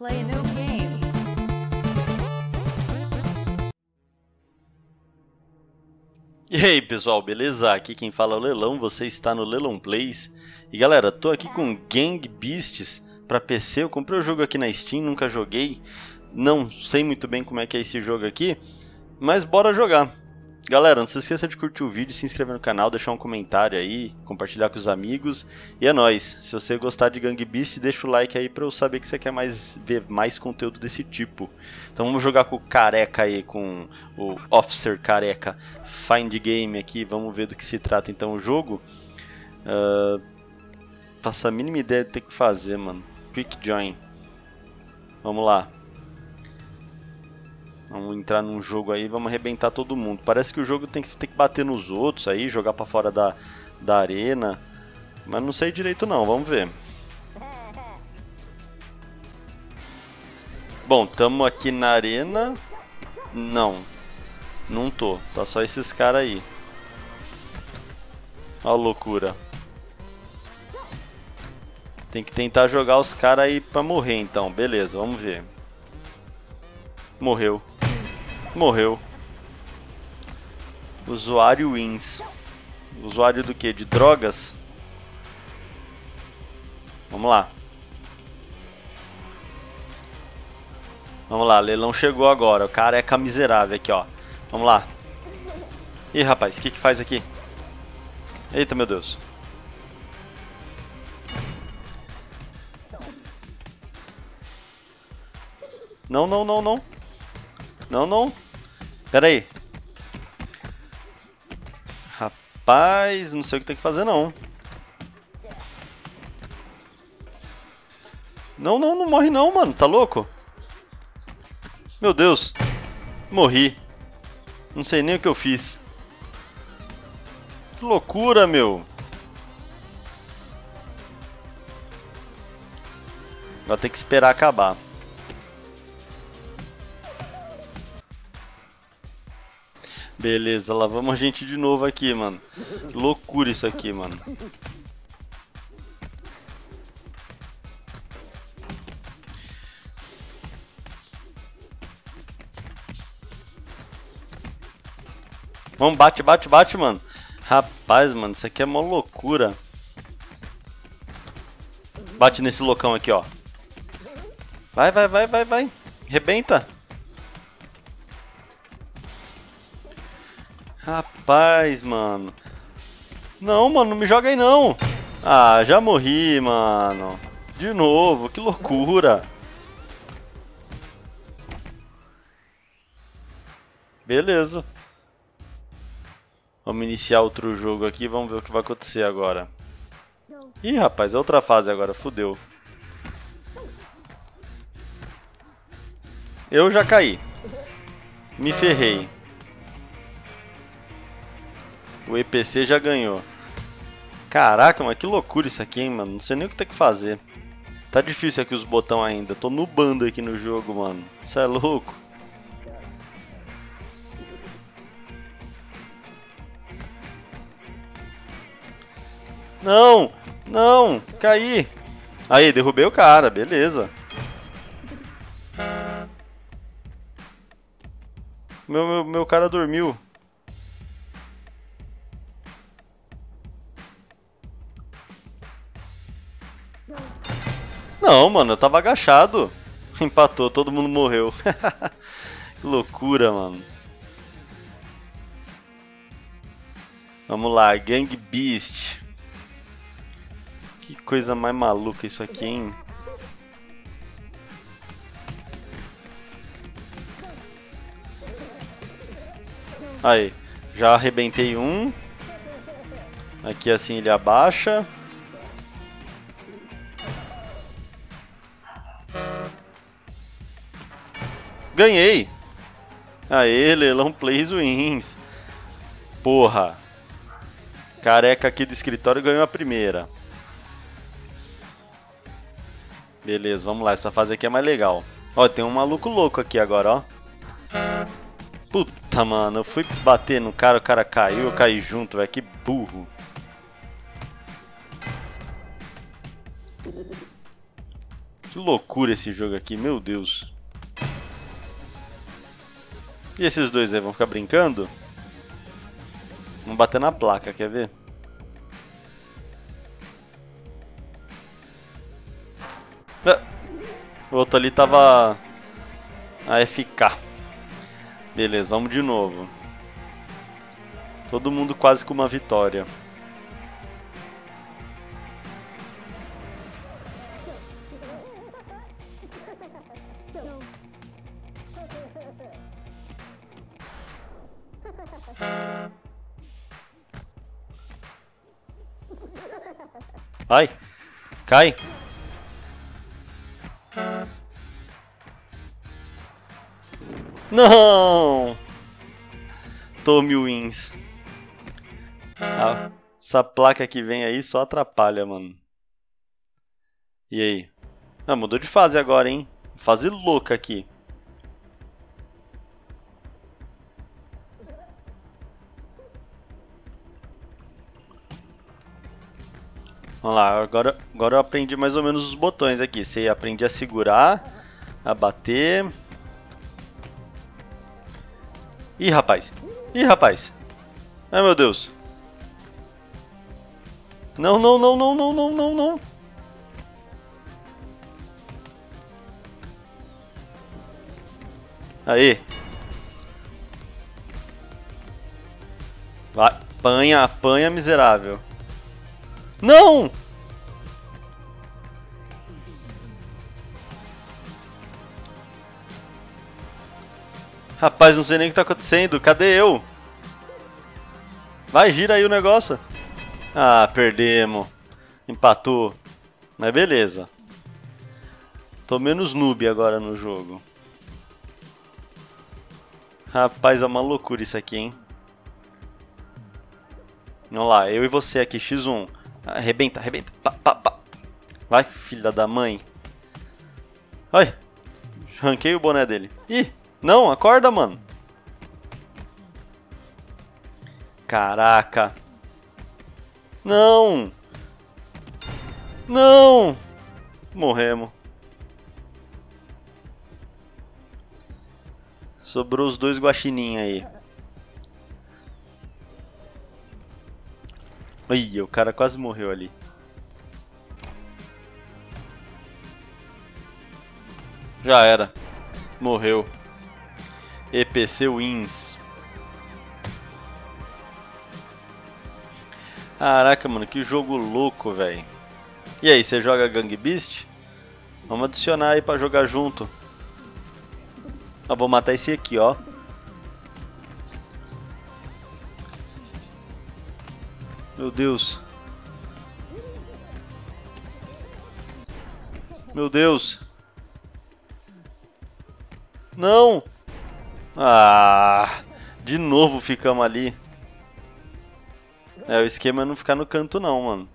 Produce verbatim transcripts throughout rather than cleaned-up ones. Play no game. E aí pessoal, beleza? Aqui quem fala é o Lelão, você está no Lelão Plays. E galera, tô aqui com Gang Beasts para P C. Eu comprei o jogo aqui na Steam, nunca joguei. Não sei muito bem como é que é esse jogo aqui, mas bora jogar. Galera, não se esqueça de curtir o vídeo, se inscrever no canal, deixar um comentário aí, compartilhar com os amigos. E é nóis, se você gostar de Gang Beasts, deixa o like aí pra eu saber que você quer mais, ver mais conteúdo desse tipo. Então vamos jogar com o Careca aí, com o Officer Careca. Find Game aqui, vamos ver do que se trata então o jogo. Uh, Faço a mínima ideia de ter que fazer, mano. Quick Join. Vamos lá. Vamos entrar num jogo aí e vamos arrebentar todo mundo. Parece que o jogo tem que, tem que bater nos outros aí, jogar pra fora da, da arena. Mas não sei direito não, vamos ver. Bom, tamo aqui na arena. Não, não tô, tá só esses caras aí. Ó a loucura. Tem que tentar jogar os caras aí pra morrer então, beleza, vamos ver. Morreu. Morreu. Usuário wins. Usuário do que? De drogas? Vamos lá. Vamos lá, Lelão chegou agora. O Careca miserável aqui, ó. Vamos lá. Ih, rapaz, o que que faz aqui? Eita, meu Deus. Não, não, não, não. Não, não. Pera aí. Rapaz, não sei o que tem que fazer, não. Não, não, não morre não, mano. Tá louco? Meu Deus. Morri. Não sei nem o que eu fiz. Que loucura, meu. Agora tem que esperar acabar. Beleza, lá vamos a gente de novo aqui, mano. Loucura isso aqui, mano. Vamos, bate, bate, bate, mano. Rapaz, mano, isso aqui é uma loucura. Bate nesse loucão aqui, ó. Vai, vai, vai, vai, vai. Rebenta. Rapaz, mano. Não, mano, não me joga aí não. Ah, já morri, mano. De novo, que loucura. Beleza. Vamos iniciar outro jogo aqui, vamos ver o que vai acontecer agora. Ih, rapaz, é outra fase agora, fodeu. Eu já caí. Me ferrei. O E P C já ganhou. Caraca, mas que loucura isso aqui, hein, mano. Não sei nem o que tem que fazer. Tá difícil aqui os botões ainda. Tô nubando aqui no jogo, mano. Isso é louco. Não! Não! Caí! Aí, derrubei o cara. Beleza. Meu, meu, meu cara dormiu. Não, mano, eu tava agachado. Empatou, todo mundo morreu. Que loucura, mano. Vamos lá, Gang Beast. Que coisa mais maluca isso aqui, hein? Aí, já arrebentei um. Aqui assim ele abaixa. Ganhei! Aê, Lelão Plays wins! Porra! Careca aqui do escritório ganhou a primeira. Beleza, vamos lá. Essa fase aqui é mais legal. Ó, tem um maluco louco aqui agora, ó. Puta, mano. Eu fui bater no cara, o cara caiu, eu caí junto, velho. Que burro. Que loucura esse jogo aqui, meu Deus. E esses dois aí, vão ficar brincando? Vão bater na placa, quer ver? Ah, o outro ali tava A F K. Beleza, vamos de novo. Todo mundo quase com uma vitória. Ai, cai. Não! Tome wins. Ah, essa placa que vem aí só atrapalha, mano. E aí? Ah, mudou de fase agora, hein? Fase louca aqui. Vamos lá, agora, agora eu aprendi mais ou menos os botões aqui. Você aprende a segurar, a bater. Ih, rapaz! Ih, rapaz! Ai, meu Deus! Não, não, não, não, não, não, não, não! Aí! Vai, apanha, apanha, miserável! Não! Rapaz, não sei nem o que tá acontecendo. Cadê eu? Vai, gira aí o negócio. Ah, perdemos. Empatou. Mas beleza. Tô menos noob agora no jogo. Rapaz, é uma loucura isso aqui, hein? Vamos lá, eu e você aqui, xis um. Arrebenta, arrebenta. Pá, pá, pá. Vai, filha da mãe. Ai. Ranquei o boné dele. Ih, não, acorda, mano. Caraca. Não. Não. Morremos. Sobrou os dois guaxininhos aí. Ai, o cara quase morreu ali. Já era. Morreu. E P C wins. Caraca, mano, que jogo louco, velho. E aí, você joga Gang Beasts? Vamos adicionar aí pra jogar junto. Ah, vou matar esse aqui, ó. Meu Deus. Meu Deus. Não. Ah, de novo ficamos ali. É, o esquema é não ficar no canto não, mano.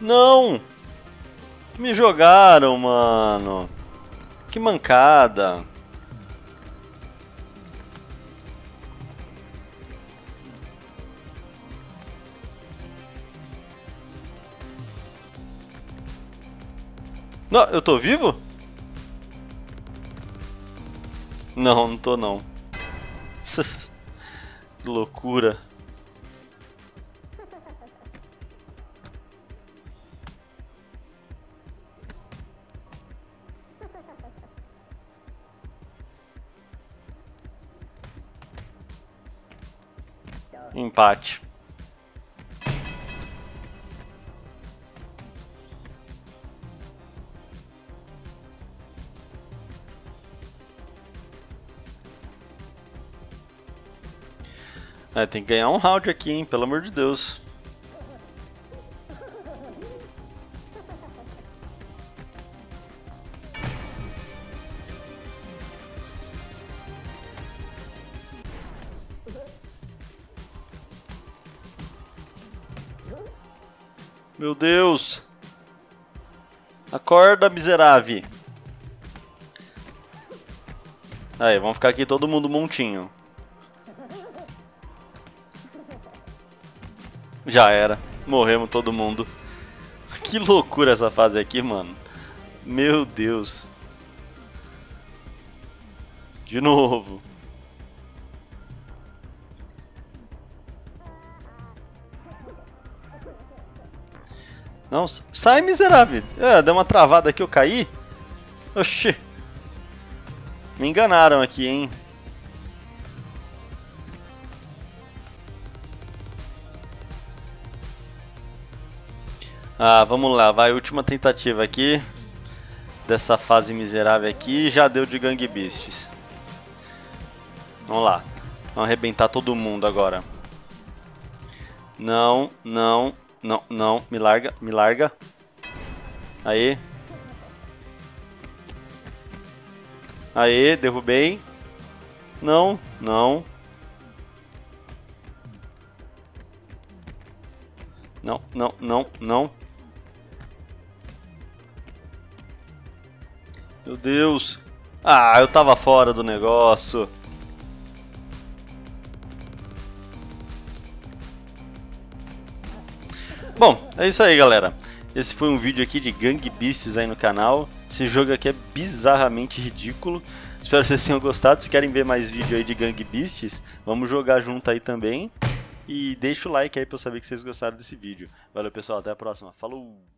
Não. Me jogaram, mano. Que mancada. Não, eu tô vivo? Não, não tô não. Que loucura. Empate. É, tem que ganhar um round aqui, hein? Pelo amor de Deus. Meu Deus! Acorda, miserável! Aí, vamos ficar aqui todo mundo montinho. Já era. Morremos todo mundo. Que loucura essa fase aqui, mano. Meu Deus. De novo. Não, sai, miserável. Ah, deu uma travada aqui, eu caí. Oxi. Me enganaram aqui, hein. Ah, vamos lá, vai, última tentativa aqui dessa fase miserável aqui, já deu de Gang Beasts. Vamos lá, vamos arrebentar todo mundo agora. Não, não, não, não, me larga, me larga. Aí. Aí, derrubei. Não, não. Não, não, não, não. Meu Deus. Ah, eu tava fora do negócio. Bom, é isso aí, galera. Esse foi um vídeo aqui de Gang Beasts aí no canal. Esse jogo aqui é bizarramente ridículo. Espero que vocês tenham gostado. Se querem ver mais vídeo aí de Gang Beasts, vamos jogar junto aí também. E deixa o like aí pra eu saber que vocês gostaram desse vídeo. Valeu, pessoal. Até a próxima. Falou!